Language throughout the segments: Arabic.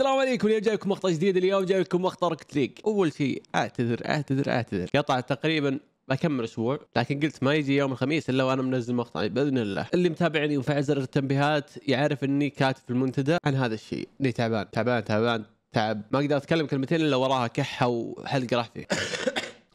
السلام عليكم. اليوم جايكم مقطع جديد. اليوم جايكم مقطع روكت ليج. اول شيء اعتذر، قطع تقريبا بكمل اسبوع، لكن قلت ما يجي يوم الخميس الا وانا منزل مقطعي باذن الله. اللي متابعني ومفعل زر التنبيهات يعرف اني كاتب في المنتدى عن هذا الشيء، اني تعبان، ما اقدر اتكلم كلمتين الا وراها كحه وحلقه راح فيه.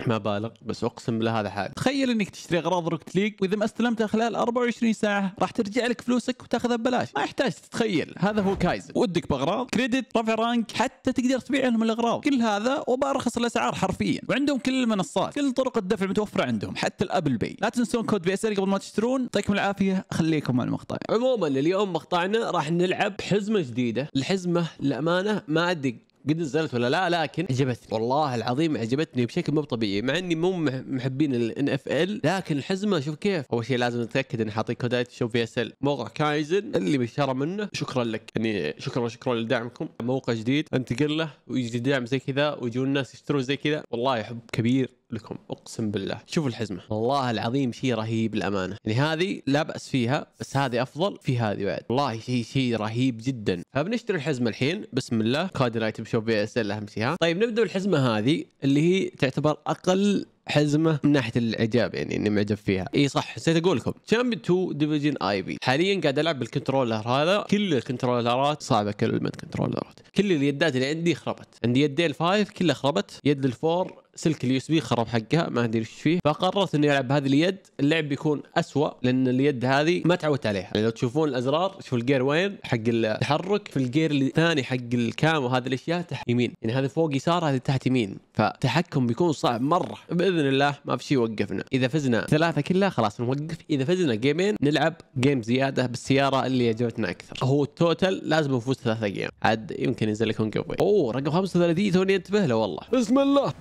ما بالغ، بس اقسم بالله هذا حال. تخيل انك تشتري اغراض روكت ليج واذا ما استلمتها خلال 24 ساعه راح ترجع لك فلوسك وتاخذها ببلاش، ما يحتاج تتخيل. هذا هو كايزن، ودك باغراض كريدت، رفع رانك، حتى تقدر تبيع لهم الاغراض، كل هذا وبارخص الاسعار حرفيا. وعندهم كل المنصات، كل طرق الدفع متوفره عندهم، حتى الابل باي. لا تنسون كود BSR قبل ما تشترون. يعطيكم العافيه، خليكم مع المقطع. عموما اليوم مقطعنا راح نلعب حزمه جديده. الحزمه للامانه ما ادري قد نزلت ولا لا، لكن عجبتني والله العظيم، عجبتني بشكل مو طبيعي، مع اني مو محبين الNFL، لكن الحزمه شوف كيف. اول شيء لازم نتاكد ان حاطين كودات شوف BSL. موقع كايزن اللي بشترى منه شكرا لك، يعني شكرا لدعمكم. موقع جديد انتقل له ويجي دعم زي كذا ويجون الناس يشترون زي كذا، والله حب كبير لكم اقسم بالله. شوفوا الحزمه والله العظيم شيء رهيب الامانه، يعني هذه لا باس فيها، بس هذه افضل في هذه بعد، والله شيء رهيب جدا. فبنشتري الحزمه الحين بسم الله. كود الايتم شوف BSL اهم شيء. ها طيب، نبدا بالحزمه هذه اللي هي تعتبر اقل حزمه من ناحيه الاعجاب، يعني اني معجب فيها. اي صح، نسيت اقول لكم Champ 2 ديفيجن IP. حاليا قاعد العب بالكنترولر هذا، كل الكنترولرات صعبه، كلمه كنترولرات. كل اليدات اللي عندي خربت، عندي يدين الفايف كلها خربت، يد الفور سلك الUSB خرب حقها، ما ادري ايش فيه. فقررت اني العب بهذه اليد، اللعب بيكون اسوء لان اليد هذه ما تعودت عليها. يعني لو تشوفون الازرار، شوف الجير وين حق التحرك، في الجير الثاني حق الكام وهذه الاشياء تحت يمين، يعني هذا فوق يسار، هذا تحت يمين، فتحكم بيكون صعب مره. باذن الله ما في شيء يوقفنا، اذا فزنا ثلاثه كلها خلاص نوقف، اذا فزنا جيمين نلعب جيم زياده بالسياره اللي عجبتنا اكثر. هو التوتل لازم نفوز ثلاثه جيم، عاد يمكن ينزل لكم قوي. اوه رقم 35 توني انتبه له والله. بسم الله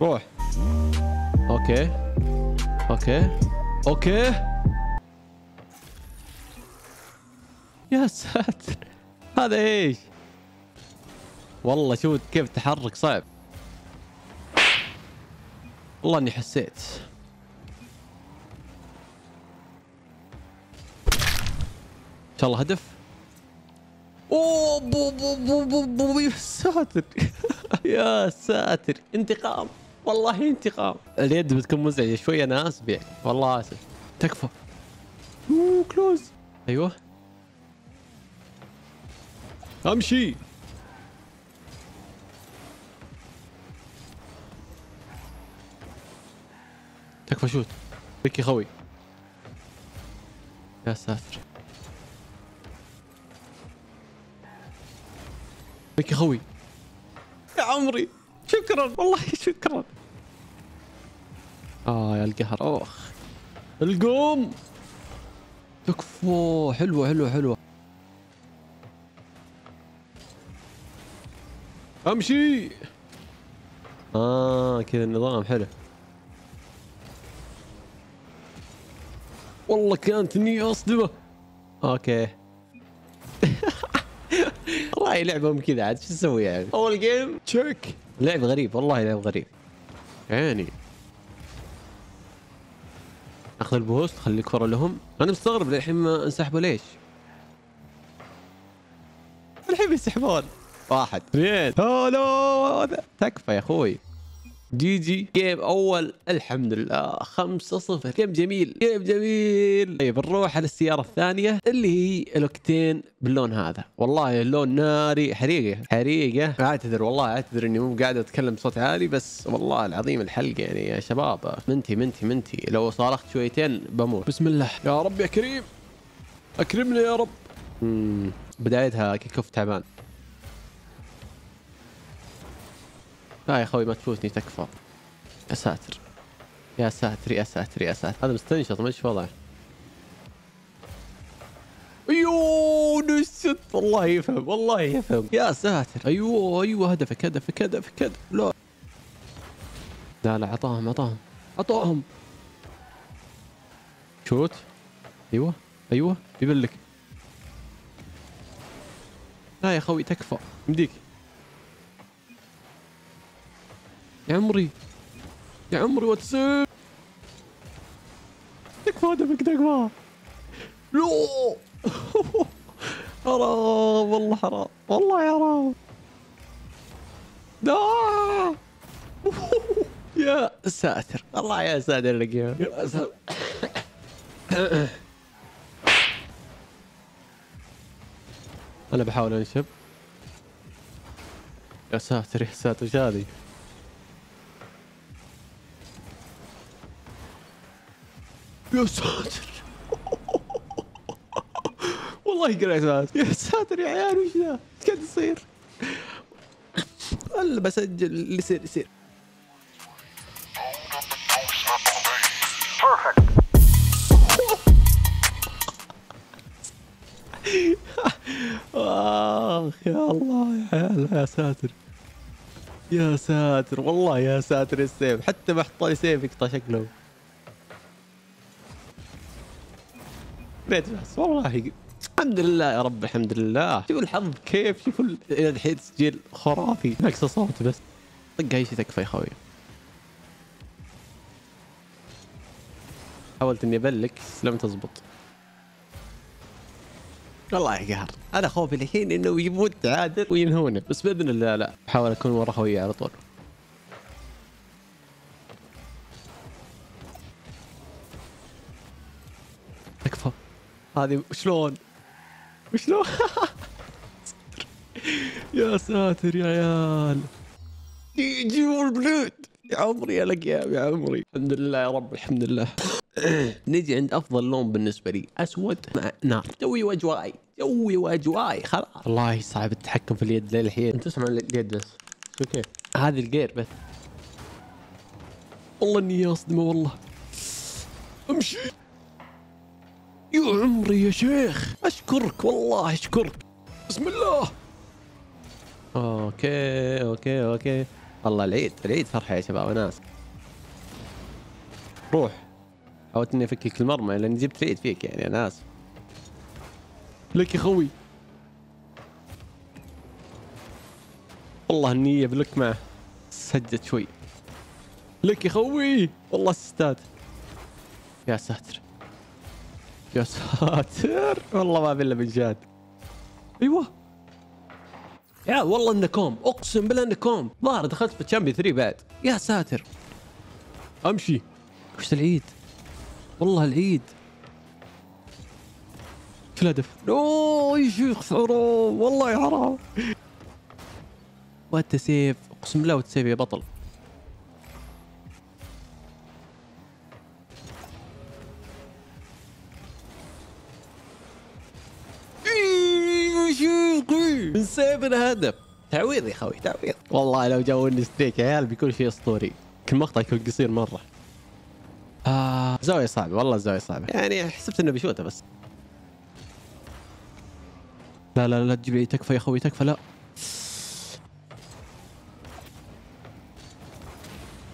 روح. اوكي اوكي اوكي، يا ساتر هذا ايش؟ والله شوف كيف التحرك صعب، والله اني حسيت. ان شاء الله هدف. اوه بو بو بو بو بو، يا ساتر يا ساتر، انتقام والله انتقام. اليد بتكون مزعجه شوي، انا اسف يعني، والله اسف. تكفى. اوه كلوز. ايوه امشي. تكفى شوت بكي خوي. يا ساتر بكي خوي يا عمري، شكرا والله شكرا. يا القهر. اخ القوم. تكفو حلوه حلوه حلوه. امشي. كذا النظام حلو والله، كانت نية اصدمه. اوكي والله لعبهم كذا، عاد شو نسوي يعني. اول جيم تشيك، لعب غريب والله، لعب غريب عيني. اخذ البوست، خلي الكرة لهم. انا مستغرب للحين ما انسحبوا، ليش؟ الحين يسحبون واحد اثنين. هلا تكفى يا اخوي. جي جي جيم اول الحمد لله 5-0. جيم جميل جيم جميل. طيب نروح على السياره الثانيه اللي هي الوكتين باللون هذا، والله اللون ناري. حريقه. اعتذر والله اعتذر اني مو قاعد اتكلم بصوت عالي، بس والله العظيم الحلقه يعني يا شباب منتي لو صارخت شويتين بموت. بسم الله يا رب يا كريم اكرمنا يا رب. بدايتها كيك اوف تعبان. لا يا اخوي ما تفوتني تكفى. يا ساتر يا ساتر يا ساتر يا ساتر، هذا مستنشط ما ادري ايش وضعه. ايوه نشط والله يفهم والله يفهم. يا ساتر ايوه هدفك هدفك هدفك هدف. لا عطاهم شوت. ايوه يبلك. لا يا اخوي تكفى مديك يا عمري يا عمري. واتساب تكفى هدفك تكفى. لو حرام والله، حرام والله يا رام. لا يا ساتر، الله يا ساتر الجيم، يا ساتر. انا بحاول انشب. يا ساتر يا ساتر، ايش هذه؟ يا ساتر والله قريتها. يا ساتر يا عيال، وش ذا؟ ايش قاعد يصير؟ الا بسجل اللي يصير يصير. اخ يا الله يا عيال، يا ساتر يا ساتر والله يا ساتر. السيف حتى ما حط لي سيف يقطع شكله. بيت بس والله. الحمد لله يا رب، الحمد لله. شوف الحظ كيف، شوف الى الحين تسجيل خرافي، ناقصه صوت بس. طق اي شيء تكفى يا خوي. حاولت اني ابلك بس لم تزبط. والله قهر. انا خوفي الحين انه يموت عادل وينهونه، بس باذن الله لا، بحاول اكون ورا خويي على طول. تكفى هذه، شلون؟ وشلون؟ يا ساتر يا عيال، يجيبوا البلود يا عمري، يا لقيام يا عمري. الحمد لله يا رب، الحمد لله. نجي عند افضل لون بالنسبه لي، اسود مع نار. جوي واجواي، جوي واجواي خلاص. والله صعب التحكم في اليد للحين. انت تسمع اليد بس، اوكي هذه الجير بس. والله اني اصدمه والله. امشي يا عمري يا شيخ، اشكرك والله اشكرك. بسم الله. اوكي اوكي اوكي. الله، العيد العيد فرحه يا شباب وناس. روح. حاولت اني افكك المرمى لاني جبت العيد فيك يعني، انا اسف. لك يا خوي. والله النية بلك معه. سجت شوي. لك يا خوي، والله استاد. يا ساتر. يا ساتر والله ما في الا بالجاد. ايوه يا والله انه كوم، اقسم بالله انه كوم. ظاهر دخلت في تشامبيون 3 بعد. يا ساتر امشي. وش العيد والله، العيد في الهدف. اوه يا شيخ حرام والله يا حرام. وانت سيف، اقسم بالله وانت سيف يا بطل. من سيف الهدف، تعويض يا خوي تعويض. والله لو جاوني ستريك يا عيال بيكون شيء اسطوري. كل مقطع يكون قصير مره. زاويه صعبه والله، زاويه صعبه يعني. حسبت انه بيشوته بس. لا لا لا تجيب لي، تكفى يا خوي تكفى. لا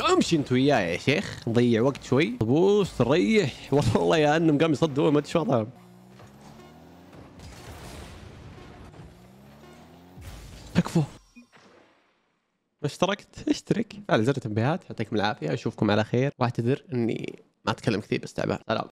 امشي انت وياي يا شيخ، نضيع وقت شوي. طبوس تريح والله يا انهم قام يصدقون، ما ادري شو وضعهم. تكفو. اشتركت؟ اشترك، فعل زر التنبيهات، يعطيكم العافيه، اشوفكم على خير، واعتذر اني ما اتكلم كثير بس تعبان. سلام.